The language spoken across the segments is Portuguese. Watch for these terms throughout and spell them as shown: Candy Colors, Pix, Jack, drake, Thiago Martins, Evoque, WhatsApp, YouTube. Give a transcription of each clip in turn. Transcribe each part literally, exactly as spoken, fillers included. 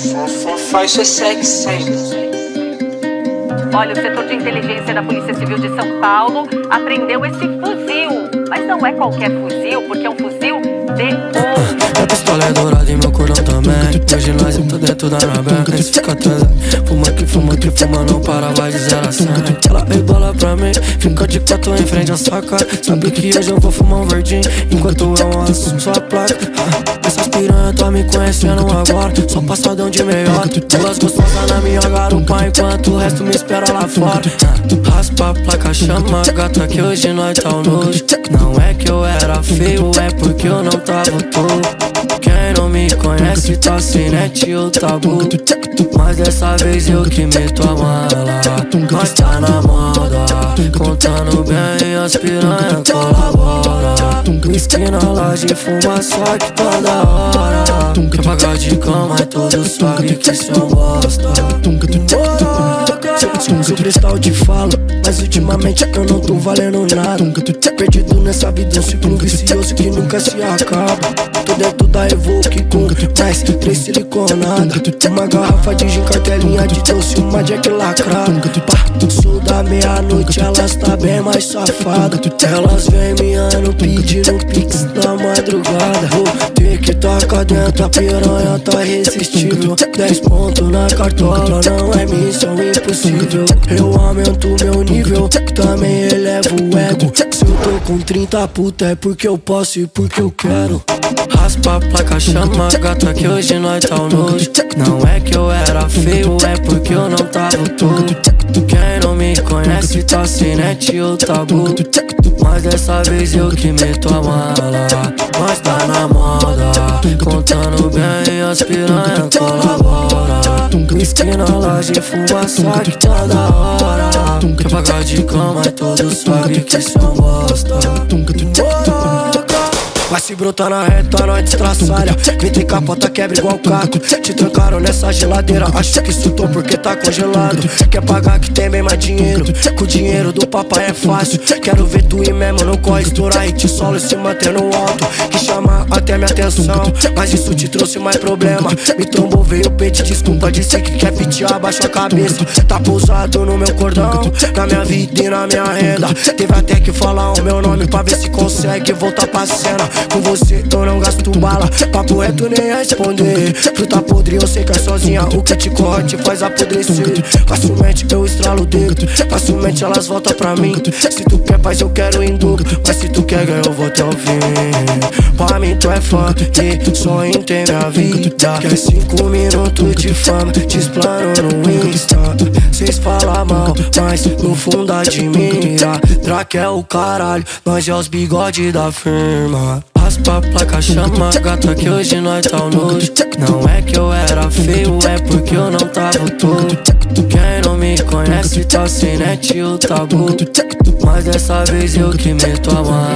Fofofó, isso é sexy. Olha, o setor de inteligência da Polícia Civil de São Paulo apreendeu esse fuzil. Mas não é qualquer fuzil, porque é um fuzil de ouro. A pistola é dourada e meu corão também. Hoje nós estamos dentro da minha banca. Isso fica transando. Fuma que fuma que fuma, não para, vai de zero a cem. Ela rebola pra mim, fica de quatro em frente à sua cara. Sabe que hoje eu vou fumar um verdinho, enquanto eu assumo sua placa. Essas piranha tá me conhecendo agora, só passadão de meia hora. Elas gostosas na minha garupa, enquanto o resto me espera lá fora. Raspa a placa, chama a gata que hoje nós tá o nojo. Não é que eu era feio, é porque eu não tava todo. Quem não me conhece tá sem net ou tabu, mas dessa vez eu que meto a mala. Nós tá na moda, contando bem as piranha colabora. Esquina laje fuma só que tá da hora. Quer pagar de cama é todo suave que cê não gosta. Sou cristal de fala, mas ultimamente eu não tô valendo nada. Perdido nessa vida, um ciclo vicioso que nunca se acaba. Tô dentro da Evoque com mais três siliconada, uma garrafa de gin, cartelinha de doce, uma Jack lacrada. Sou da meia-noite, elas tá bem mais safada. Elas vem miando, pedindo pix na madrugada. Vou ter que tacar dentro, a piranha tá irresistível. Dez pontos na cartola, não é missão impossível. Eu aumento meu nível, também elevo o ego. Se eu tô com trinta puta é porque eu posso e porque eu quero. Raspa a placa, chama a gata que hoje nós tá o nojo. Não é que eu era feio, é porque eu não tava todo. Quem não me conhece tá sem net ou tabu, mas dessa vez eu que meto a mala. Nós tá na moda, contando bem as piranha colabora. Esquina laje fuma só que tá da hora. Quer pagar de cama é todo suave que cê não gosta. Vai se brotar na reta, nós destraçalha. Me tem capota, quebra igual caco. Te trancaram nessa geladeira, acho que surtou porque tá congelado. Quer pagar que tem bem mais dinheiro, com o dinheiro do papai é fácil. Quero ver tu ir mesmo, não corre estourar e te solo e se manter no alto. Que chamar até minha atenção, mas isso te trouxe mais problema. Me trombou, veio pedir desculpa, disse que quer pedir, abaixo a cabeça. Tá pousado no meu cordão, na minha vida e na minha renda. Teve até que falar o meu nome pra ver se consegue voltar pra cena. Com você eu não gasto bala, papo reto nem responder. Fruta podre eu sei que é sozinha, o que te corre te faz apodrecer. Facilmente eu estralo o dedo, facilmente elas voltam pra mim. Se tu quer paz eu quero em dobro, mas se tu quer ganhar eu vou até o fim. Pra mim tu é fã e sonho tem minha vida. Quer cinco minutos de fama, te explano no Insta. Cês falam mal, mas no fundo admira. Draque é o caralho, nós é os bigode da firma. Raspa a placa, chama a gata que hoje nós tá o nojo. Não é que eu era feio, é porque eu não tava todo. Quem não me conhece tá sem net ou tabu, mas dessa vez eu que meto a mala.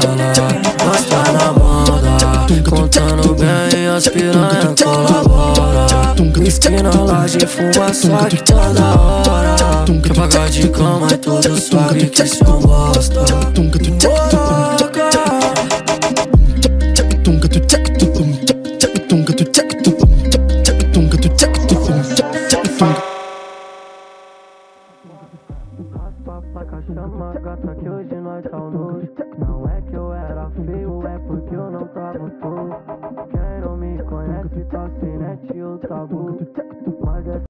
Nós tá na moda, contando bem as piranha colabora. Esquina laje fuma só que tá da hora. Quer pagar de cama é todo suave que cê não gosta. Chama a gata que hoje nós tá o nojo. Não é que eu era feio, é porque eu não tava todo. Quem não me conhece tá sem net ou tabu, mas é